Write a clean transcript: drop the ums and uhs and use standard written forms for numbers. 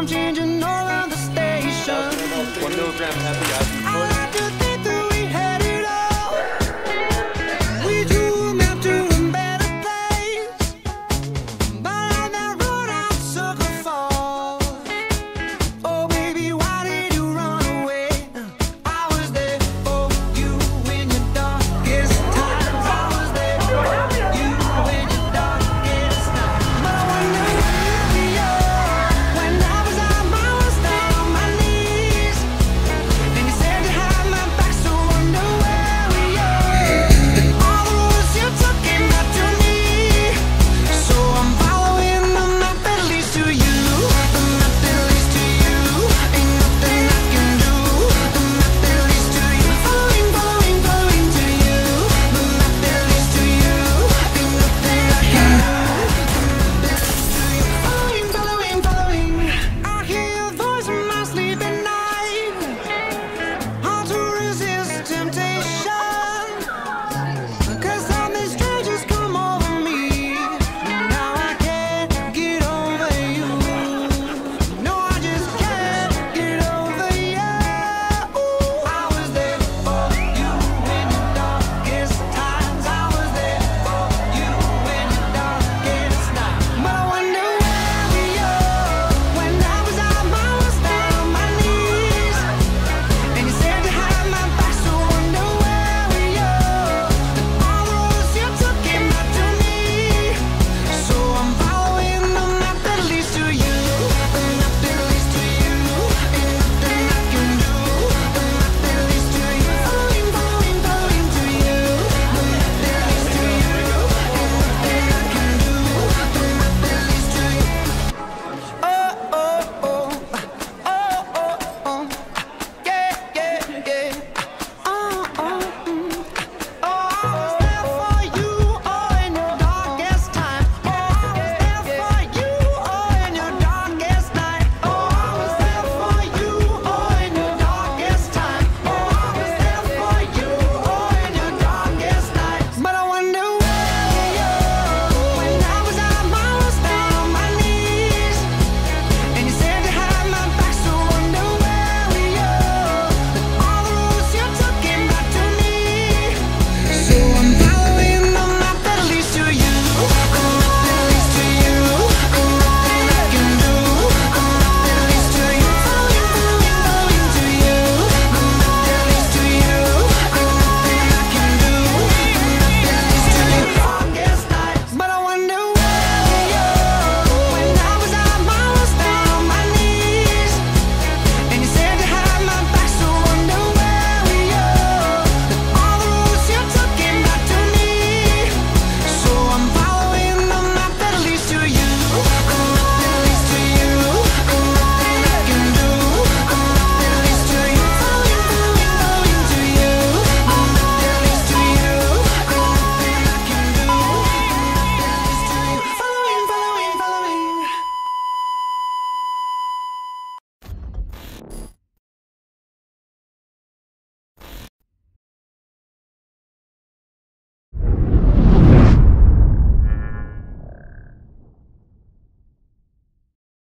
I'm changing all of the stations. 1 milligram happy.